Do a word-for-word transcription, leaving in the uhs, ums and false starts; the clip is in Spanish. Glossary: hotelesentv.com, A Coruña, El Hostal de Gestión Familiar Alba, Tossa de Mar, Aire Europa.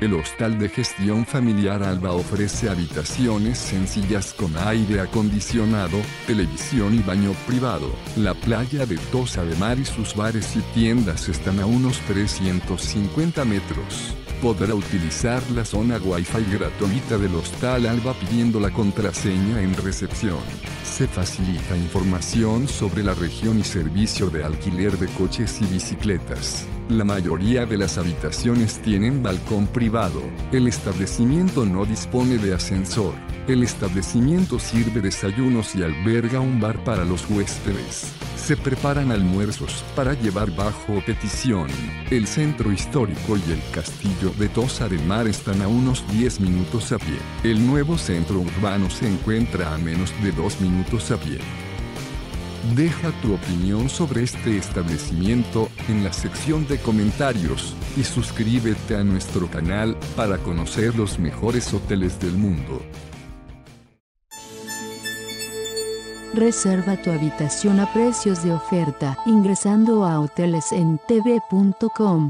El Hostal de Gestión Familiar Alba ofrece habitaciones sencillas con aire acondicionado, televisión y baño privado. La playa de Tossa de Mar y sus bares y tiendas están a unos trescientos cincuenta metros. Podrá utilizar la zona Wi-Fi gratuita del Hostal Alba pidiendo la contraseña en recepción. Se facilita información sobre la región y servicio de alquiler de coches y bicicletas. La mayoría de las habitaciones tienen balcón privado. El establecimiento no dispone de ascensor. El establecimiento sirve desayunos y alberga un bar para los huéspedes. Se preparan almuerzos para llevar bajo petición. El centro histórico y el castillo de Tossa de Mar están a unos diez minutos a pie. El nuevo centro urbano se encuentra a menos de dos minutos a pie. Deja tu opinión sobre este establecimiento en la sección de comentarios y suscríbete a nuestro canal para conocer los mejores hoteles del mundo. Reserva tu habitación a precios de oferta ingresando a hoteles en t v punto com.